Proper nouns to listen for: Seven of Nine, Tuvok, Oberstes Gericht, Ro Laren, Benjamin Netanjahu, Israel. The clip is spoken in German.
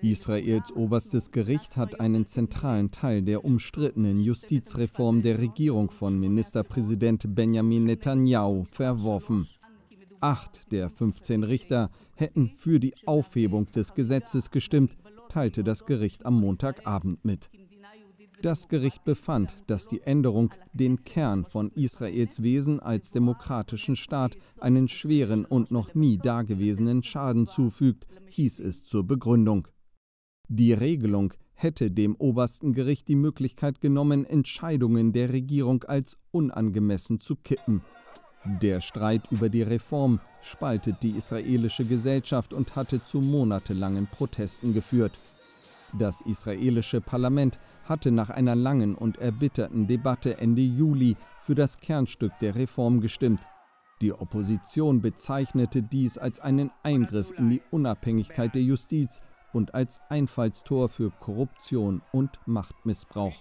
Israels oberstes Gericht hat einen zentralen Teil der umstrittenen Justizreform der Regierung von Ministerpräsident Benjamin Netanjahu verworfen. 8 der 15 Richter hätten für die Aufhebung des Gesetzes gestimmt, teilte das Gericht am Montagabend mit. Das Gericht befand, dass die Änderung den Kern von Israels Wesen als demokratischen Staat einen schweren und noch nie dagewesenen Schaden zufügt, hieß es zur Begründung. Die Regelung hätte dem obersten Gericht die Möglichkeit genommen, Entscheidungen der Regierung als unangemessen zu kippen. Der Streit über die Reform spaltet die israelische Gesellschaft und hatte zu monatelangen Protesten geführt. Das israelische Parlament hatte nach einer langen und erbitterten Debatte Ende Juli für das Kernstück der Reform gestimmt. Die Opposition bezeichnete dies als einen Eingriff in die Unabhängigkeit der Justiz und als Einfallstor für Korruption und Machtmissbrauch.